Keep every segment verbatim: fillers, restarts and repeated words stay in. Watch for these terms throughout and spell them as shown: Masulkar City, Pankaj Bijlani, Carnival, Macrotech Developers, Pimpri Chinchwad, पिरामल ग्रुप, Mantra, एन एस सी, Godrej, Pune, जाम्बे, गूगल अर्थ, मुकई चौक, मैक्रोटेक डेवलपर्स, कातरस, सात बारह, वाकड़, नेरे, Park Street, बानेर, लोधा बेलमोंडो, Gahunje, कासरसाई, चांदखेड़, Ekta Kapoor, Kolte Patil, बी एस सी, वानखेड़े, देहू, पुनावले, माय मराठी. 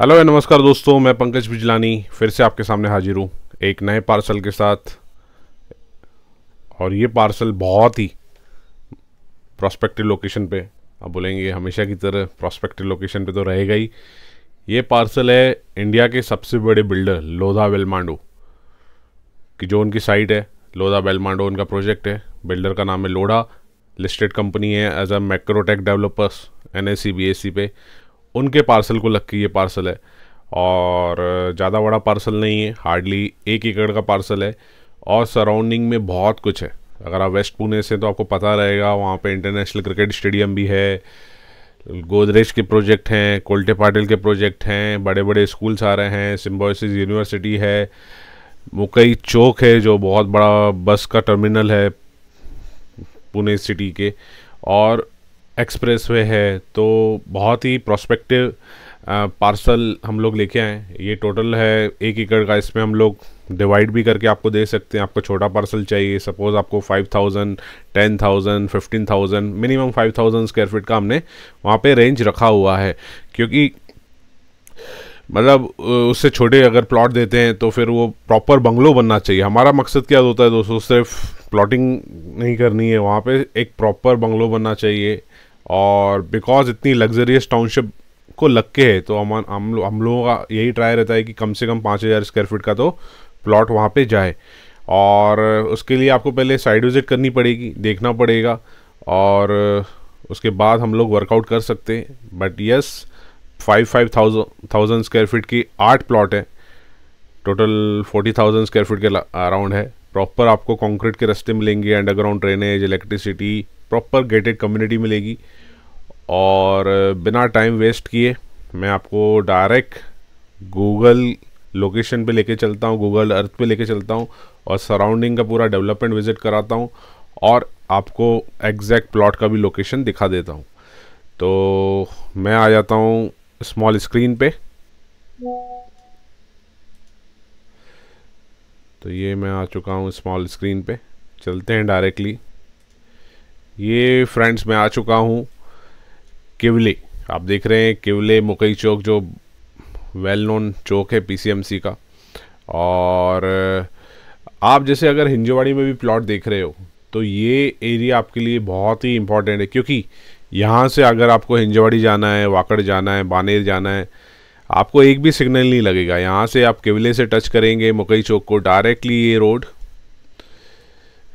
Hello नमस्कार दोस्तों, मैं पंकज बिजलानी फिर से आपके सामने हाजिर हूँ एक नए पार्सल के साथ। और ये पार्सल बहुत ही प्रॉस्पेक्टिव लोकेशन पे, आप बोलेंगे हमेशा की तरह प्रॉस्पेक्टिव लोकेशन पे तो रहेगा ही। ये पार्सल है इंडिया के सबसे बड़े बिल्डर लोधा बेलमोंडो की, जो उनकी साइट है लोधा बेलमोंडो, उनका प्रोजेक्ट है। बिल्डर का नाम है लोढ़ा, लिस्टेड कंपनी है as a मैक्रोटेक डेवलपर्स एन एस सी बी एस सी पे। उनके पार्सल को लग के ये पार्सल है और ज़्यादा बड़ा पार्सल नहीं है, हार्डली एक एकड़ का पार्सल है और सराउंडिंग में बहुत कुछ है। अगर आप वेस्ट पुणे से तो आपको पता रहेगा, वहाँ पे इंटरनेशनल क्रिकेट स्टेडियम भी है, गोदरेज के प्रोजेक्ट हैं, कोल्टे पाटिल के प्रोजेक्ट हैं, बड़े बड़े स्कूल्स आ रहे हैं, सिम्बोसिस यूनिवर्सिटी है, मुकई चौक है जो बहुत बड़ा बस का टर्मिनल है पुणे सिटी के, और एक्सप्रेसवे है। तो बहुत ही प्रोस्पेक्टिव पार्सल हम लोग लेके आए। ये टोटल है एक एकड़ का, इसमें हम लोग डिवाइड भी करके आपको दे सकते हैं। आपको छोटा पार्सल चाहिए, सपोज़ आपको five thousand, ten thousand, fifteen thousand, minimum five thousand square feet का हमने वहाँ पे रेंज रखा हुआ है, क्योंकि मतलब उससे छोटे अगर प्लॉट देते हैं तो फिर वो प्रॉपर बंगलो बनना चाहिए। हमारा मकसद क्या होता है दोस्तों, सिर्फ प्लॉटिंग नहीं करनी है, वहाँ पर एक प्रॉपर बंगलो बनना चाहिए। और बिकॉज इतनी लग्जरियस टाउनशिप को लग के है, तो हम हम हम लोगों का यही ट्राई रहता है कि कम से कम पाँच हज़ार स्क्वायर फीट का तो प्लॉट वहाँ पे जाए। और उसके लिए आपको पहले साइट विज़िट करनी पड़ेगी, देखना पड़ेगा, और उसके बाद हम लोग वर्कआउट कर सकते हैं। But yes, five five thousand thousand square feet की आठ प्लॉट है, total forty thousand square feet के अराउंड है। प्रॉपर आपको कंक्रीट के रास्ते मिलेंगे, underground drainage, electricity, proper gated community मिलेगी। और बिना टाइम वेस्ट किए मैं आपको डायरेक्ट गूगल लोकेशन पे लेके चलता हूँ, गूगल अर्थ पे लेके चलता हूँ और सराउंडिंग का पूरा डेवलपमेंट विज़िट कराता हूँ और आपको एग्जैक्ट प्लॉट का भी लोकेशन दिखा देता हूँ। तो मैं आ जाता हूँ स्मॉल स्क्रीन पे। तो ये मैं आ चुका हूँ स्मॉल स्क्रीन पे, चलते हैं डायरेक्टली। ये फ्रेंड्स मैं आ चुका हूँ किवले, आप देख रहे हैं किवले मुकई चौक, जो वेल नोन चौक है पीसीएमसी का। और आप जैसे अगर हिंजेवाड़ी में भी प्लॉट देख रहे हो तो ये एरिया आपके लिए बहुत ही इम्पॉर्टेंट है, क्योंकि यहाँ से अगर आपको हिंजेवाड़ी जाना है, वाकड़ जाना है, बानेर जाना है, आपको एक भी सिग्नल नहीं लगेगा। यहाँ से आप किवले से टच करेंगे मुकई चौक को, डायरेक्टली ये रोड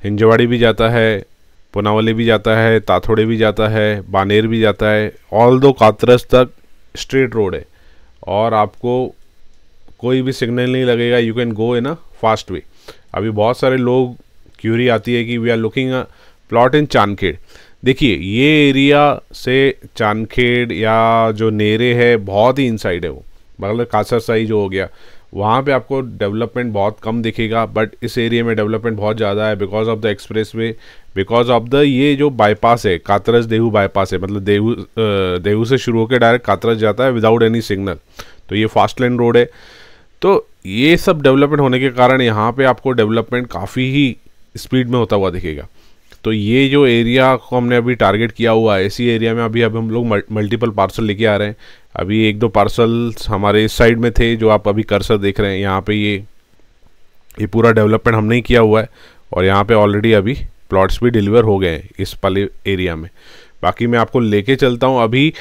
हिंजेवाड़ी भी जाता है, पुनावले भी जाता है, ताथोड़े भी जाता है, बानेर भी जाता है, ऑल दो कातरस तक स्ट्रेट रोड है और आपको कोई भी सिग्नल नहीं लगेगा। You can go in a fast way. अभी बहुत सारे लोग क्यूरी आती है कि we are looking a plot in चांदखेड़। देखिए ये एरिया से चांदखेड़ या जो नेरे है बहुत ही इनसाइड है, वो बगल कासरसाई जो हो गया, वहाँ पे आपको डेवलपमेंट बहुत कम दिखेगा। बट इस एरिया में डेवलपमेंट बहुत ज़्यादा है because of the expressway, because of the ये जो बाईपास है, कातरस देहू बाईपास है, मतलब देहू देहू से शुरू होकर डायरेक्ट कातरस जाता है विदाउट एनी सिग्नल। तो ये फास्ट लेन रोड है, तो ये सब डेवलपमेंट होने के कारण यहाँ पे आपको डेवलपमेंट काफ़ी ही स्पीड में होता हुआ दिखेगा। तो ये जो एरिया को हमने अभी टारगेट किया हुआ है, इसी एरिया में अभी अभी हम लोग मल्टीपल पार्सल लेके आ रहे हैं। अभी एक दो पार्सल हमारे इस साइड में थे, जो आप अभी कर्सर देख रहे हैं यहाँ पे, ये ये पूरा डेवलपमेंट हमने ही किया हुआ है और यहाँ पे ऑलरेडी अभी प्लॉट्स भी डिलीवर हो गए हैं इस वाले एरिया में। बाकी मैं आपको लेके चलता हूँ, अभी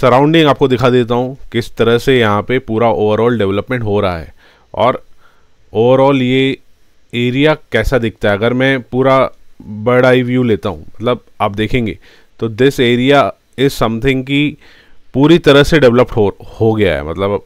सराउंडिंग आपको दिखा देता हूँ किस तरह से यहाँ पर पूरा ओवरऑल डेवलपमेंट हो रहा है और ओवरऑल ये एरिया कैसा दिखता है। अगर मैं पूरा बर्ड आई व्यू लेता हूँ, मतलब आप देखेंगे तो दिस एरिया इज़ समथिंग की पूरी तरह से डेवलप हो हो गया है। मतलब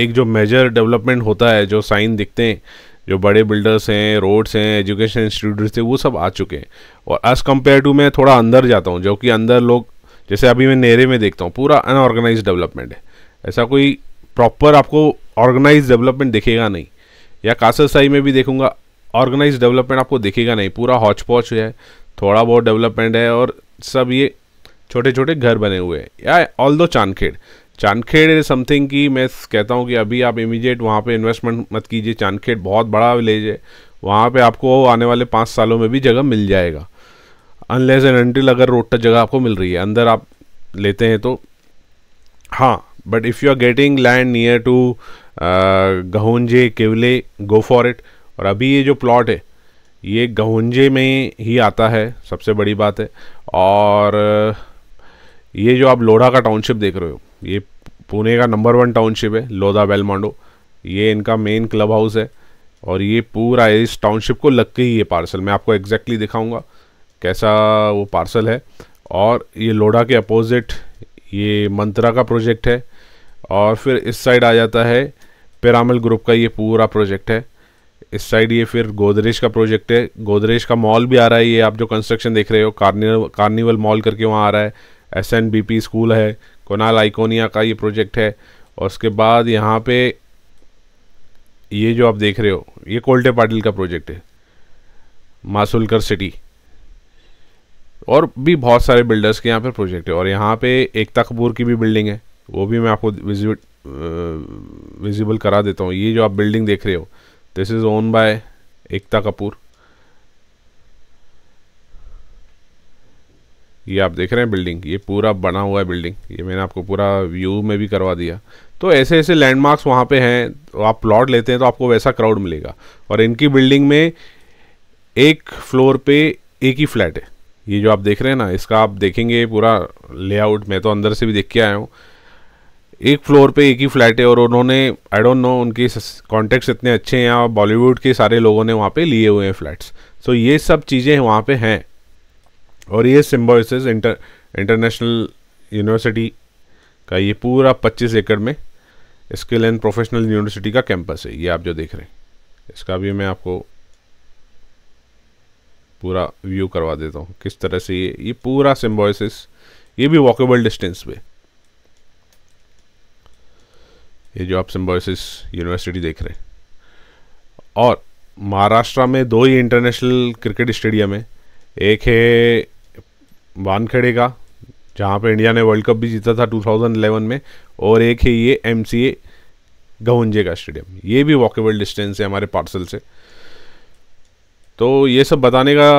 एक जो मेजर डेवलपमेंट होता है, जो साइन दिखते हैं, जो बड़े बिल्डर्स हैं, रोड्स हैं, एजुकेशन इंस्टीट्यूट्स हैं, वो सब आ चुके हैं। और एज़ कम्पेयर टू मैं थोड़ा अंदर जाता हूँ, जो कि अंदर लोग जैसे अभी मैं नेरे में देखता हूँ पूरा अनऑर्गेनाइज डेवलपमेंट है, ऐसा कोई प्रॉपर आपको ऑर्गेनाइज डेवलपमेंट दिखेगा नहीं। या कासरसाई में भी देखूँगा ऑर्गेनाइज डेवलपमेंट आपको दिखेगा नहीं, पूरा हॉचपॉच है, थोड़ा बहुत डेवलपमेंट है और सब ये छोटे छोटे घर बने हुए हैं। या ऑल दो चांदखेड़ चांदखेड़ इज समथिंग की मैं कहता हूँ कि अभी आप इमीडिएट वहाँ पे इन्वेस्टमेंट मत कीजिए। चांदखेड़ बहुत बड़ा विलेज है, वहाँ पे आपको आने वाले पाँच सालों में भी जगह मिल जाएगा, अनलेस एंड अनटिल अगर रोड तक जगह आपको मिल रही है। अंदर आप लेते हैं तो हाँ, But if you are getting land near to Gahunje केवले, go for it. और अभी ये जो प्लॉट है ये गहुंजे में ही आता है, सबसे बड़ी बात है. और ये जो आप लोढ़ा का टाउनशिप देख रहे हो ये पुणे का नंबर वन टाउनशिप है, लोधा बेलमोंडो. ये इनका मेन क्लब हाउस है और ये पूरा इस टाउनशिप को लग के ही ये पार्सल, मैं आपको एग्जैक्टली दिखाऊंगा कैसा वो पार्सल है. और ये लोढ़ा के अपोजिट ये मंत्रा का प्रोजेक्ट है और फिर इस साइड आ जाता है पिरामल ग्रुप का ये पूरा प्रोजेक्ट है. इस साइड ये फिर गोदरेज का प्रोजेक्ट है. गोदरेज का मॉल भी आ रहा है, ये आप जो कंस्ट्रक्शन देख रहे हो कार्निवल कार्निवल मॉल करके वहाँ आ रहा है. S N B P school है, कोनार्क आइकोनिया का ये प्रोजेक्ट है. और उसके बाद यहाँ पे ये जो आप देख रहे हो ये कोल्टे पाटिल का प्रोजेक्ट है, मासुलकर सिटी. और भी बहुत सारे बिल्डर्स के यहाँ पे प्रोजेक्ट है. और यहाँ पे एकता कपूर की भी बिल्डिंग है, वो भी मैं आपको विजिट विजिबल करा देता हूँ. ये जो आप बिल्डिंग देख रहे हो this is own by Ekta Kapoor, ये आप देख रहे हैं बिल्डिंग, ये पूरा बना हुआ है बिल्डिंग. ये मैंने आपको पूरा व्यू में भी करवा दिया. तो ऐसे ऐसे लैंडमार्क्स वहाँ पे हैं, तो आप प्लॉट लेते हैं तो आपको वैसा क्राउड मिलेगा. और इनकी बिल्डिंग में एक फ्लोर पे एक ही फ्लैट है, ये जो आप देख रहे हैं ना, इसका आप देखेंगे पूरा लेआउट, मैं तो अंदर से भी देख के आया हूँ. एक फ्लोर पे एक ही फ्लैट है और उन्होंने आई डोंट नो उनके कॉन्टैक्ट्स इतने अच्छे हैं और बॉलीवुड के सारे लोगों ने वहाँ पे लिए हुए हैं फ्लैट्स. सो ये सब चीज़ें वहाँ पे हैं. और ये सिम्बायोसिस इंटर इंटरनेशनल यूनिवर्सिटी का ये पूरा पच्चीस एकड़ में स्किल एंड प्रोफेशनल यूनिवर्सिटी का कैंपस है, ये आप जो देख रहे हैं. इसका भी मैं आपको पूरा व्यू करवा देता हूँ किस तरह से ये ये पूरा सिम्बायोसिस, ये भी वॉकेबल डिस्टेंस पे. ये जो आप सिम्बायोसिस यूनिवर्सिटी देख रहे हैं. और महाराष्ट्र में दो ही इंटरनेशनल क्रिकेट स्टेडियम है, एक है वानखेड़े का जहाँ पे इंडिया ने वर्ल्ड कप भी जीता था दो हज़ार ग्यारह में, और एक है ये एमसीए गहुंजे का स्टेडियम, ये भी वॉकेबल डिस्टेंस है हमारे पार्सल से. तो ये सब बताने का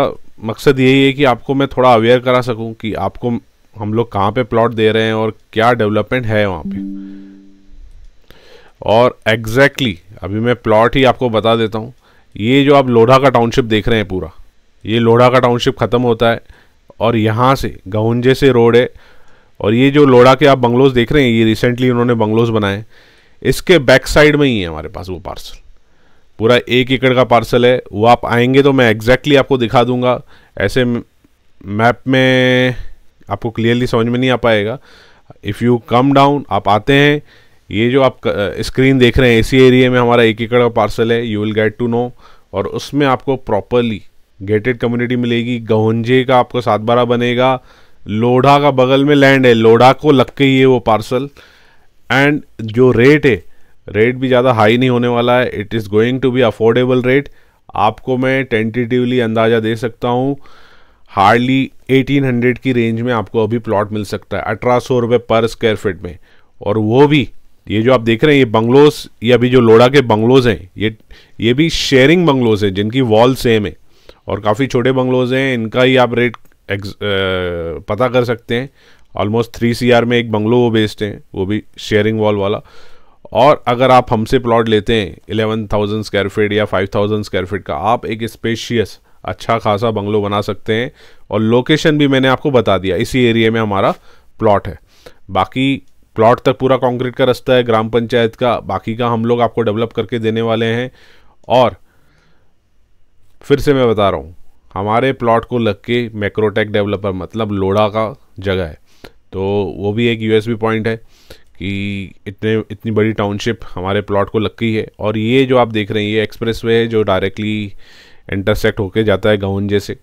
मकसद यही है कि आपको मैं थोड़ा अवेयर करा सकूं कि आपको हम लोग कहाँ पे प्लॉट दे रहे हैं और क्या डेवलपमेंट है वहाँ पे. और एग्जैक्टली exactly, अभी मैं प्लॉट ही आपको बता देता हूँ. ये जो आप लोढ़ा का टाउनशिप देख रहे हैं पूरा, ये लोढ़ा का टाउनशिप ख़त्म होता है और यहाँ से गहुंजे से रोड है. और ये जो लोढ़ा के आप बंगलोज़ देख रहे हैं ये रिसेंटली उन्होंने बंगलोज़ बनाए, इसके बैक साइड में ही है हमारे पास वो पार्सल. पूरा एक एकड़ का पार्सल है, वो आप आएंगे तो मैं एग्जैक्टली आपको दिखा दूंगा. ऐसे मैप में आपको क्लियरली समझ में नहीं आ पाएगा. इफ़ यू कम डाउन, आप आते हैं, ये जो आप स्क्रीन देख रहे हैं इसी एरिया में हमारा एक एकड़ का पार्सल है, you will get to know. और उसमें आपको प्रॉपरली गेटेड कम्युनिटी मिलेगी. गहुंजे का आपको सात बारह बनेगा, लोढ़ा का बगल में लैंड है, लोढ़ा को लग के ही है वो पार्सल. एंड जो रेट है, रेट भी ज़्यादा हाई नहीं होने वाला है, it is going to be affordable rate. आपको मैं टेंटेटिवली अंदाज़ा दे सकता हूँ हार्डली अठारह सौ की रेंज में आपको अभी प्लॉट मिल सकता है, अठारह सौ रुपये पर स्क्वायर फिट में. और वो भी ये जो आप देख रहे हैं ये बंगलोज़, ये अभी जो लोढ़ा के बंगलोज़ हैं ये ये भी शेयरिंग बंगलोज़ हैं जिनकी वॉल सेम है और काफ़ी छोटे बंगलोज़ हैं. इनका ही आप रेट एग्ज पता कर सकते हैं. ऑलमोस्ट थ्री सी आर में एक बंगलो वो बेस्ड हैं, वो भी शेयरिंग वॉल वाला. और अगर आप हमसे प्लॉट लेते हैं इलेवन थाउजेंड स्क्वायर फीट या फाइव थाउजेंड स्क्वायर फीट का, आप एक स्पेशियस अच्छा खासा बंगलो बना सकते हैं. और लोकेशन भी मैंने आपको बता दिया, इसी एरिया में हमारा प्लॉट है. बाकी प्लॉट तक पूरा कॉन्क्रीट का रास्ता है ग्राम पंचायत का, बाकी का हम लोग आपको डेवलप करके देने वाले हैं. और फिर से मैं बता रहा हूँ हमारे प्लॉट को लग के मैक्रोटेक डेवलपर मतलब लोढ़ा का जगह है, तो वो भी एक यूएसबी पॉइंट है कि इतने इतनी बड़ी टाउनशिप हमारे प्लॉट को लग के ही है. और ये जो आप देख रहे हैं ये एक्सप्रेस वे है जो डायरेक्टली इंटरसेक्ट होके जाता है गहुंजे से.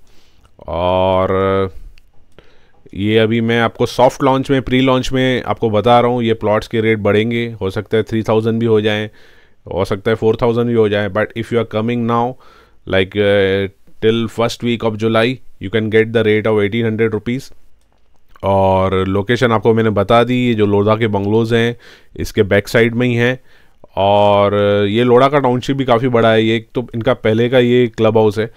और ये अभी मैं आपको सॉफ्ट लॉन्च में, प्री लॉन्च में आपको बता रहा हूँ ये प्लॉट्स के रेट बढ़ेंगे, हो सकता है थ्री थाउजेंड भी हो जाएँ, हो सकता है फोर थाउजेंड भी हो जाएँ. But if you are coming now like uh, till first week of July you can get the rate of eighteen hundred rupees. और location आपको मैंने बता दी, ये जो लोढ़ा के बंगलोज़ हैं इसके बैक साइड में ही हैं. और ये लोढ़ा का टाउनशिप भी काफ़ी बड़ा है. ये तो इनका पहले का ये क्लब हाउस है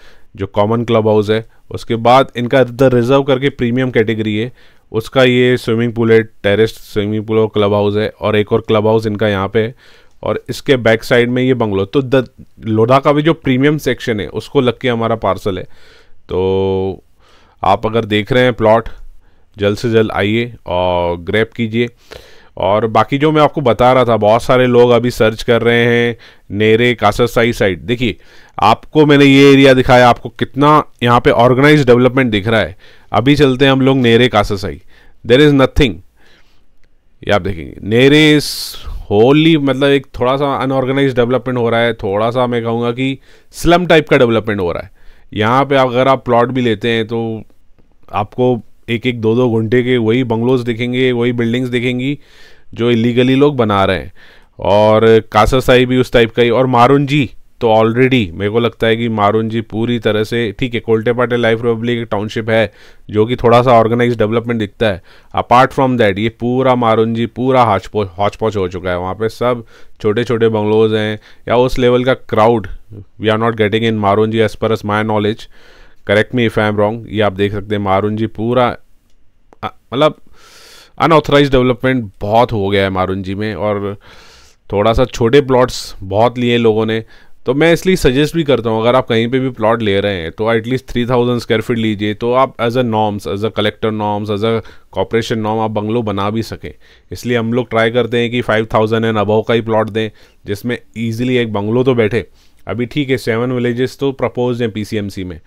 जो कॉमन क्लब हाउस है, उसके बाद इनका द रिज़र्व करके प्रीमियम कैटेगरी है, उसका ये स्विमिंग पूल है, टेरेस स्विमिंग पूल और क्लब हाउस है, और एक और क्लब हाउस इनका यहाँ पे है, और इसके बैक साइड में ये बंगलो। तो द लोधा का भी जो प्रीमियम सेक्शन है उसको लग के हमारा पार्सल है। तो आप अगर देख रहे हैं प्लॉट, जल्द से जल्द आइए और ग्रैब कीजिए। और बाकी जो मैं आपको बता रहा था, बहुत सारे लोग अभी सर्च कर रहे हैं नेरे कासरसाई साइड। देखिए आपको मैंने ये एरिया दिखाया, आपको कितना यहाँ पे ऑर्गेनाइज डेवलपमेंट दिख रहा है। अभी चलते हैं हम लोग नेरे कासरसाई। देयर इज़ नथिंग, ये आप देखेंगे नेरे इज़ होली, मतलब एक थोड़ा सा अनऑर्गेनाइज डेवलपमेंट हो रहा है, थोड़ा सा मैं कहूँगा कि स्लम टाइप का डेवलपमेंट हो रहा है। यहाँ पर अगर आप प्लॉट भी लेते हैं तो आपको एक एक दो दो घंटे के वही बंगलोज दिखेंगे, वही बिल्डिंग्स दिखेंगी जो इलीगली लोग बना रहे हैं। और कासरसाई भी उस टाइप का ही। और मारुंजी तो ऑलरेडी मेरे को लगता है कि मारुंजी पूरी तरह से ठीक है। Kolte Patil life Republic township है जो कि थोड़ा सा ऑर्गेनाइज डेवलपमेंट दिखता है। अपार्ट फ्रॉम दैट ये पूरा मारुंजी पूरा हॉचपॉच हॉचपॉच हो चुका है। वहाँ पे सब छोटे छोटे बंगलोज हैं या उस लेवल का crowd we are not getting in Marunji as per as my knowledge, correct me if I am wrong. ये आप देख सकते हैं मारुंजी पूरा, मतलब अनऑथराइज डेवलपमेंट बहुत हो गया है मारुंजी में, और थोड़ा सा छोटे प्लॉट्स बहुत लिए लोगों ने। तो मैं इसलिए सजेस्ट भी करता हूँ अगर आप कहीं पे भी प्लॉट ले रहे हैं तो at least three thousand square feet लीजिए, तो आप as a norms, as a collector norms, as a corporation norm आप बंगलो बना भी सकें। इसलिए हम लोग ट्राई करते हैं कि फाइव थाउजेंड एंड अबव का ही प्लॉट दें जिसमें ईजिली एक बंगलो तो बैठे। अभी ठीक है सेवन विलेजेस तो प्रपोज हैं पीसीएमसी में,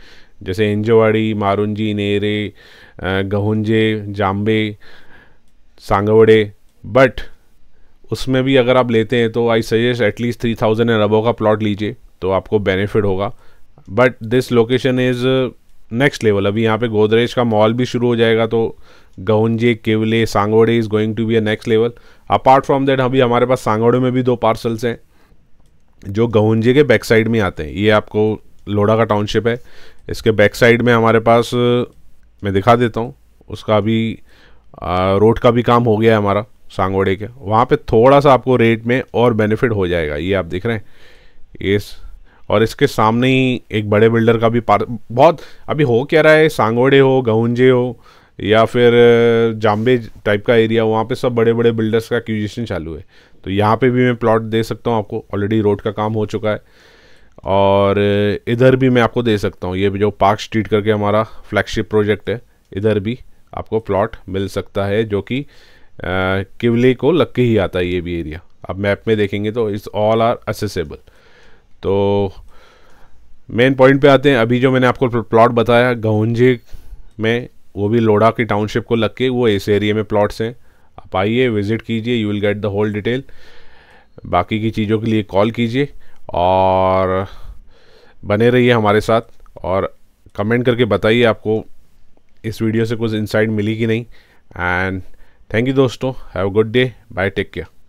जैसे हिंजेवाड़ी, मारुंजी, नेरे, गहुंजे, जाम्बे, सांगवड़े, बट उसमें भी अगर आप लेते हैं तो I suggest at least three thousand and above का प्लॉट लीजिए तो आपको बेनिफिट होगा। But this location is next level. अभी यहाँ पे गोदरेज का मॉल भी शुरू हो जाएगा, तो Gahunje, केवले, Sangawade is going to be a next level. Apart from that अभी हमारे पास सांगवड़े में भी दो पार्सल्स हैं जो गहुंजे के बैक साइड में आते हैं। ये आपको लोढ़ा का टाउनशिप है, इसके बैक साइड में हमारे पास, मैं दिखा देता हूँ, उसका अभी रोड का भी काम हो गया है हमारा सांगोड़े के। वहाँ पे थोड़ा सा आपको रेट में और बेनिफिट हो जाएगा। ये आप देख रहे हैं ये इस, और इसके सामने ही एक बड़े बिल्डर का भी पार, बहुत अभी हो क्या रहा है सांगोड़े हो, गहुंजे हो या फिर जाम्बे टाइप का एरिया, वहाँ पे सब बड़े बड़े बिल्डर्स का एक्विजिशन चालू है। तो यहाँ पे भी मैं प्लॉट दे सकता हूँ आपको, ऑलरेडी रोड का काम हो चुका है। और इधर भी मैं आपको दे सकता हूँ, ये भी जो पार्क स्ट्रीट करके हमारा फ्लैगशिप प्रोजेक्ट है, इधर भी आपको प्लॉट मिल सकता है जो कि किवले को लग के ही आता है। ये भी एरिया आप मैप में देखेंगे तो इट्स ऑल आर एक्सेसिबल। तो मेन पॉइंट पे आते हैं, अभी जो मैंने आपको प्लॉट बताया गहुंजे में, वो भी लोढ़ा की टाउनशिप को लग के, वो इस एरिया में प्लॉट्स हैं। आप आइए विजिट कीजिए, you will get the whole detail. बाकी की चीज़ों के लिए कॉल कीजिए और बने रहिए हमारे साथ, और कमेंट करके बताइए आपको इस वीडियो से कुछ इंसाइट मिली कि नहीं। एंड थैंक यू दोस्तों, have a good day, bye, take care.